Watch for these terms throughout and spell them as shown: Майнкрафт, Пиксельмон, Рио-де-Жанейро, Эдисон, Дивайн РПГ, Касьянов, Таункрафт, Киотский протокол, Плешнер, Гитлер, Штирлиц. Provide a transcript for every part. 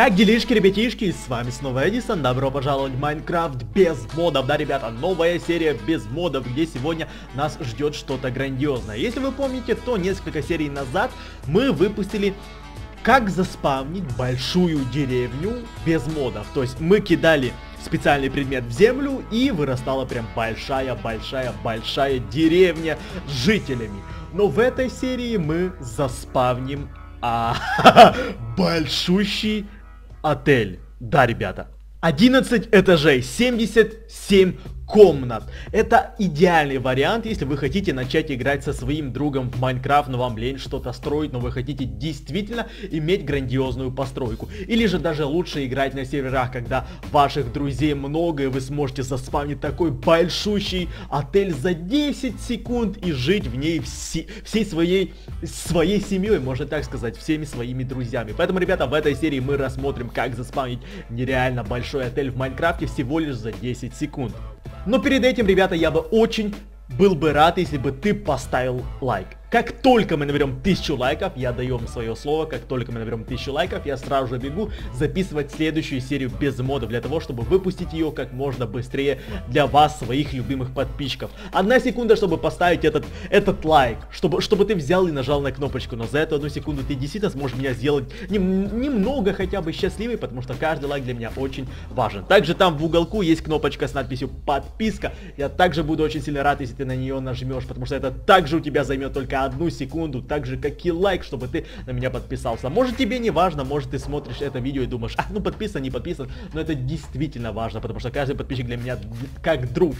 Как делишки, ребятишки, с вами снова Эдисон, добро пожаловать в Майнкрафт без модов, да, ребята, новая серия без модов, где сегодня нас ждет что-то грандиозное. Если вы помните, то несколько серий назад мы выпустили, как заспавнить большую деревню без модов, то есть мы кидали специальный предмет в землю и вырастала прям большая деревня с жителями. Но в этой серии мы заспавним большущий отель. Да, ребята. 11 этажей, 77 комнат. Это идеальный вариант, если вы хотите начать играть со своим другом в Майнкрафт, но вам лень что-то строить, но вы хотите действительно иметь грандиозную постройку. Или же даже лучше играть на серверах, когда ваших друзей много, и вы сможете заспавнить такой большущий отель за 10 секунд и жить в ней всей своей семьей, можно так сказать, всеми своими друзьями. Поэтому, ребята, в этой серии мы рассмотрим, как заспавнить нереально большой отель в Майнкрафте всего лишь за 10 секунд. Но перед этим, ребята, я бы очень был бы рад, если бы ты поставил лайк. Как только мы наберем 1000 лайков, я даю вам свое слово, как только мы наберем 1000 лайков, я сразу же бегу записывать следующую серию без модов, для того, чтобы выпустить ее как можно быстрее для вас, своих любимых подписчиков. 1 секунда, чтобы поставить этот лайк, чтобы ты взял и нажал на кнопочку, но за эту 1 секунду ты действительно сможешь меня сделать немного хотя бы счастливый, потому что каждый лайк для меня очень важен. Также там в уголку есть кнопочка с надписью «Подписка». Я также буду очень сильно рад, если ты на нее нажмешь, потому что это также у тебя займет только 1 секунду, так же как и лайк, чтобы ты на меня подписался. Может, тебе не важно, может, ты смотришь это видео и думаешь, ну подписан, не подписан, но это действительно важно, потому что каждый подписчик для меня как друг.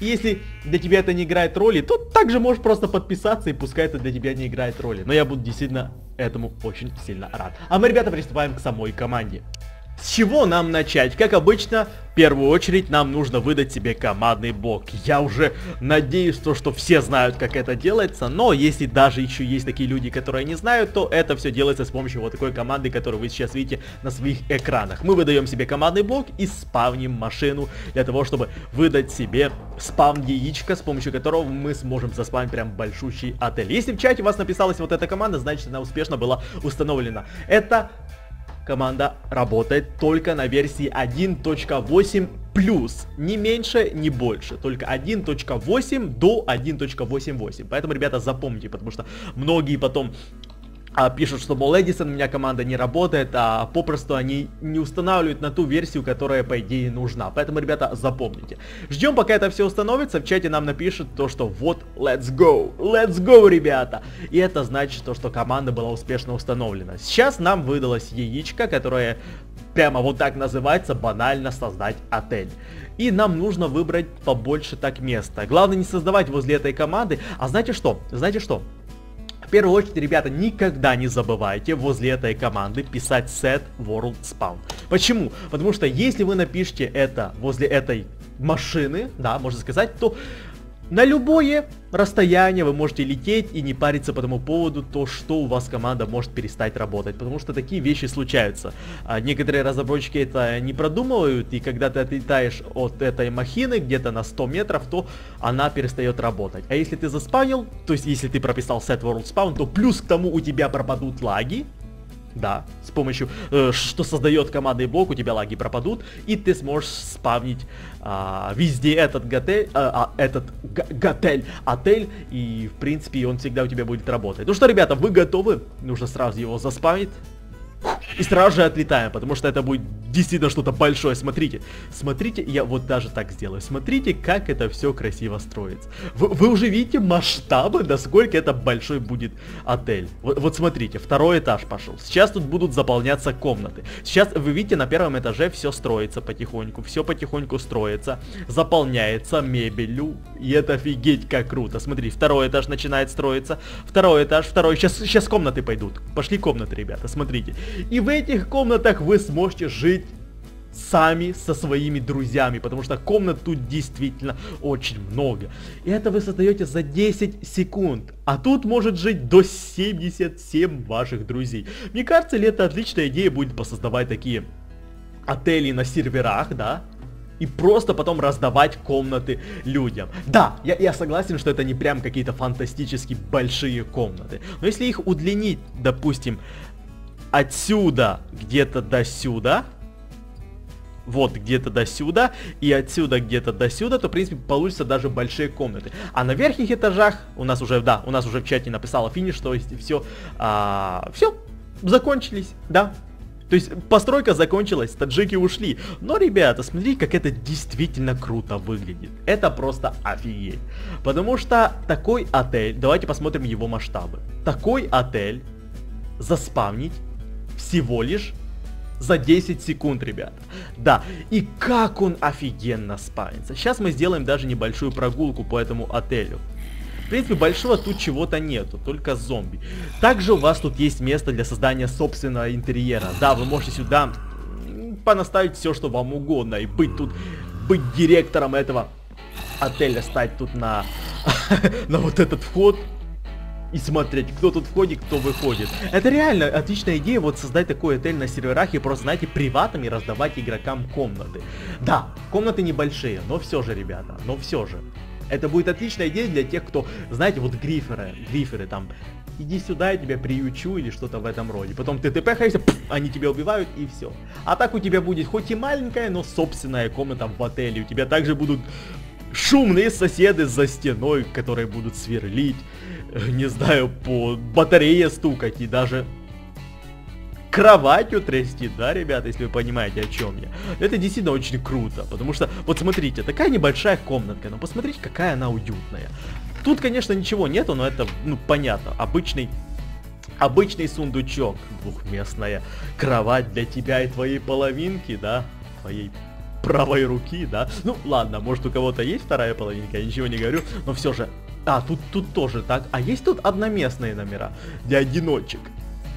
И если для тебя это не играет роли, то также можешь просто подписаться, и пускай это для тебя не играет роли. Но я буду действительно этому очень сильно рад. А мы, ребята, приступаем к самой команде. С чего нам начать? Как обычно, в первую очередь нам нужно выдать себе командный блок. Я уже надеюсь, что все знают, как это делается, но если даже еще есть такие люди, которые не знают, то это все делается с помощью вот такой команды, которую вы сейчас видите на своих экранах. Мы выдаем себе командный блок и спавним машину для того, чтобы выдать себе спавн яичко, с помощью которого мы сможем заспавнить прям большущий отель. Если в чате у вас написалась вот эта команда, значит она успешно была установлена. Это команда работает только на версии 1.8+, ни меньше, ни больше, только 1.8 до 1.88. Поэтому, ребята, запомните, потому что многие потом пишут, что, мол, Эдисон, у меня команда не работает, а попросту они не устанавливают на ту версию, которая, по идее, нужна. Поэтому, ребята, запомните. Ждем, пока это все установится. В чате нам напишут то, что вот, let's go, ребята. И это значит то, что команда была успешно установлена. Сейчас нам выдалось яичко, которое прямо вот так называется, банально создать отель. И нам нужно выбрать побольше так места. Главное не создавать возле этой команды. А знаете что? Знаете что? В первую очередь, ребята, никогда не забывайте возле этой команды писать set world spawn. Почему? Потому что если вы напишите это возле этой машины, да, можно сказать, то на любое расстояние вы можете лететь и не париться по тому поводу, то что у вас команда может перестать работать, потому что такие вещи случаются. Некоторые разработчики это не продумывают, и когда ты отлетаешь от этой махины где-то на 100 метров, то она перестает работать. А если ты заспавнил, то есть если ты прописал set world spawn, то плюс к тому у тебя пропадут лаги. Да, с помощью, что создает командный блок, у тебя лаги пропадут, и ты сможешь спавнить везде этот отель, и, в принципе, он всегда у тебя будет работать. Ну что, ребята, вы готовы? Нужно сразу его заспавнить. И сразу же отлетаем, потому что это будет действительно что-то большое. Смотрите, смотрите, я вот даже так сделаю. Смотрите, как это все красиво строится. Вы уже видите масштабы, насколько это большой будет отель. Вот смотрите, 2-й этаж пошел. Сейчас тут будут заполняться комнаты. Сейчас вы видите, на 1-м этаже все строится потихоньку. Все потихоньку строится, заполняется мебелью. И это офигеть как круто. Смотри, 2-й этаж начинает строиться. 2-й этаж, 2-й. Сейчас комнаты пойдут. Пошли комнаты, ребята, смотрите. И в этих комнатах вы сможете жить сами со своими друзьями, потому что комнат тут действительно очень много. И это вы создаете за 10 секунд, а тут может жить до 77 ваших друзей. Мне кажется, ли это отличная идея будет посоздавать такие отели на серверах, да? И просто потом раздавать комнаты людям. Да, я согласен, что это не прям какие-то фантастически большие комнаты, но если их удлинить, допустим, отсюда где-то до сюда, вот где-то до сюда, и отсюда где-то до сюда, то в принципе получится даже большие комнаты. А на верхних этажах у нас уже, да, у нас уже в чате написало финиш, то есть все, все, закончились, да. То есть постройка закончилась, таджики ушли. Но, ребята, смотрите, как это действительно круто выглядит. Это просто офигеть. Потому что такой отель, давайте посмотрим его масштабы. Такой отель заспавнить всего лишь за 10 секунд, ребята. Да, и как он офигенно спавнится. Сейчас мы сделаем даже небольшую прогулку по этому отелю. В принципе, большого тут чего-то нету, только зомби. Также у вас тут есть место для создания собственного интерьера. Да, вы можете сюда понаставить все, что вам угодно. И быть тут, быть директором этого отеля, стать тут на вот этот вход и смотреть, кто тут входит, кто выходит. Это реально отличная идея, вот создать такой отель на серверах и просто, знаете, приватами раздавать игрокам комнаты. Да, комнаты небольшие, но все же, ребята, но все же. Это будет отличная идея для тех, кто, знаете, вот гриферы там, иди сюда, я тебя приючу или что-то в этом роде. Потом ты тпхаешься, они тебя убивают и все. А так у тебя будет хоть и маленькая, но собственная комната в отеле. У тебя также будут шумные соседи за стеной, которые будут сверлить, не знаю, по батарее стукать и даже кроватью трясти, да, ребята, если вы понимаете, о чем я. Это действительно очень круто, потому что, вот смотрите, такая небольшая комнатка, но посмотрите, какая она уютная. Тут, конечно, ничего нету, но это, ну, понятно, обычный сундучок, двухместная кровать для тебя и твоей половинки, да, твоей правой руки, да. Ну, ладно, может, у кого-то есть вторая половинка, я ничего не говорю, но все же, а, тут тоже так, а есть тут одноместные номера для одиночек.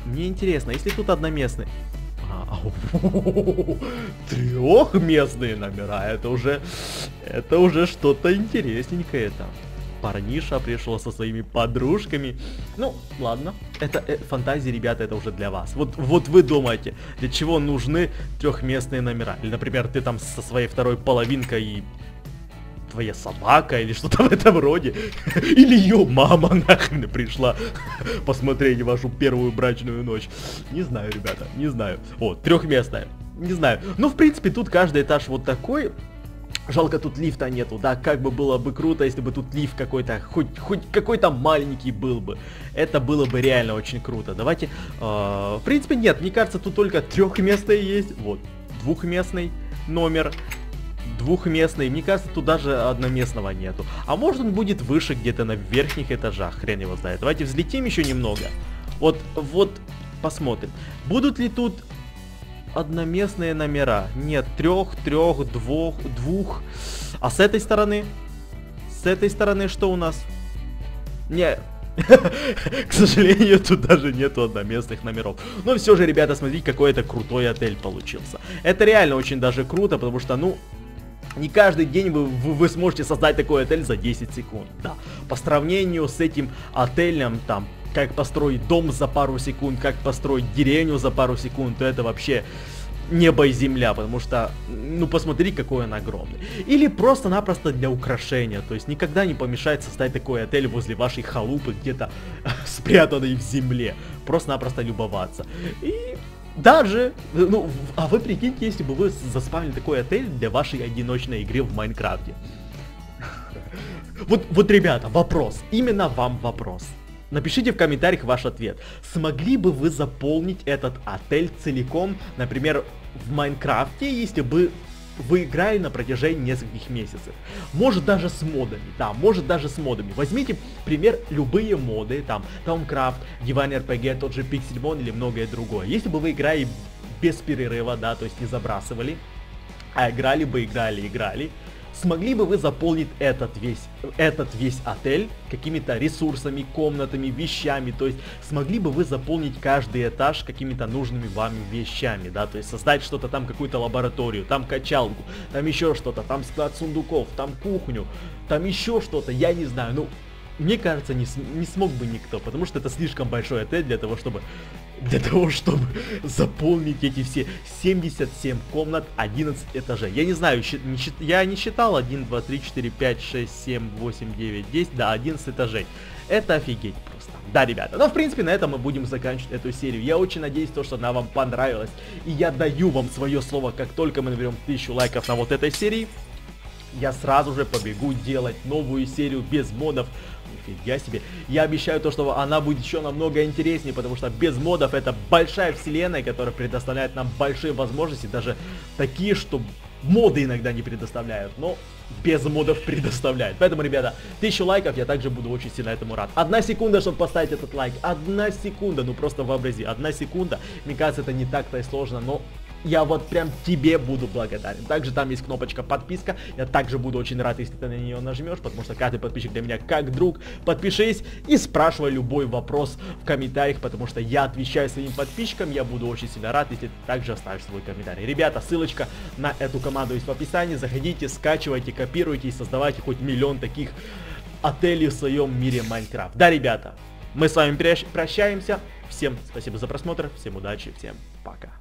Мне интересно, если тут одноместный... Трехместные номера, это уже что-то интересненькое там. Парниша пришел со своими подружками. Ну, ладно, это фантазии, ребята, это уже для вас. Вот вы думаете, для чего нужны трехместные номера? Или, например, ты там со своей второй половинкой и... твоя собака или что-то в этом роде. Или ее мама нахрен пришла посмотреть вашу первую брачную ночь. Не знаю, ребята, не знаю. О, трехместная, не знаю. Ну, в принципе, тут каждый этаж вот такой. Жалко, тут лифта нету, да, как бы было бы круто, если бы тут лифт какой-то, хоть какой-то маленький был бы. Это было бы реально очень круто. Давайте, в принципе, нет, мне кажется, тут только трехместные есть. Вот, двухместный номер. Двухместный, мне кажется, тут даже одноместного нету. А может, он будет выше где-то на верхних этажах, хрен его знает. Давайте взлетим еще немного. Вот, посмотрим. Будут ли тут одноместные номера? Нет, трех, двух. А с этой стороны? С этой стороны что у нас? Не... К сожалению, тут даже нету одноместных номеров. Но все же, ребята, смотрите, какой это крутой отель получился. Это реально очень даже круто, потому что, ну... Не каждый день вы сможете создать такой отель за 10 секунд, да. По сравнению с этим отелем, там, как построить дом за пару секунд, как построить деревню за пару секунд, то это вообще небо и земля, потому что, ну, посмотри, какой он огромный. Или просто-напросто для украшения, то есть никогда не помешает создать такой отель возле вашей халупы, где-то спрятанной в земле. Просто-напросто любоваться. И... Даже, ну, а вы прикиньте, если бы вы заспавнили такой отель для вашей одиночной игры в Майнкрафте. Вот, ребята, вопрос, именно вам вопрос. Напишите в комментариях ваш ответ. Смогли бы вы заполнить этот отель целиком, например, в Майнкрафте, если бы вы играли на протяжении нескольких месяцев? Может, даже с модами, да, может, даже с модами. Возьмите, пример, любые моды, там, Таункрафт, Дивайн РПГ, тот же Пиксельмон или многое другое. Если бы вы играли без перерыва, да, то есть не забрасывали, а играли бы, играли, смогли бы вы заполнить этот весь отель какими-то ресурсами, комнатами, вещами, то есть смогли бы вы заполнить каждый этаж какими-то нужными вам вещами, да, то есть создать что-то там, какую-то лабораторию, там качалку, там еще что-то, там склад сундуков, там кухню, там еще что-то, я не знаю, ну, мне кажется, не смог бы никто, потому что это слишком большой отель для того, чтобы для того, чтобы заполнить эти все 77 комнат, 11 этажей. Я не знаю, я не считал 1, 2, 3, 4, 5, 6, 7, 8, 9, 10, да, 11 этажей. Это офигеть просто. Да, ребята, но в принципе на этом мы будем заканчивать эту серию. Я очень надеюсь, что она вам понравилась. И я даю вам свое слово, как только мы наберем 1000 лайков на вот этой серии, я сразу же побегу делать новую серию без модов. Нифига себе. Я обещаю то, что она будет еще намного интереснее, потому что без модов это большая вселенная, которая предоставляет нам большие возможности, даже такие, что моды иногда не предоставляют, но без модов предоставляют. Поэтому, ребята, 1000 лайков, я также буду очень сильно этому рад. 1 секунда, чтобы поставить этот лайк. 1 секунда, ну просто вообрази, 1 секунда. Мне кажется, это не так-то и сложно, но... я вот прям тебе буду благодарен. Также там есть кнопочка подписка. Я также буду очень рад, если ты на нее нажмешь, потому что каждый подписчик для меня как друг. Подпишись и спрашивай любой вопрос в комментариях, потому что я отвечаю своим подписчикам. Я буду очень сильно рад, если ты также оставишь свой комментарий. Ребята, ссылочка на эту команду есть в описании. Заходите, скачивайте, копируйте и создавайте хоть миллион таких отелей в своем мире Майнкрафт. Да, ребята, мы с вами прощаемся. Всем спасибо за просмотр, всем удачи, всем пока.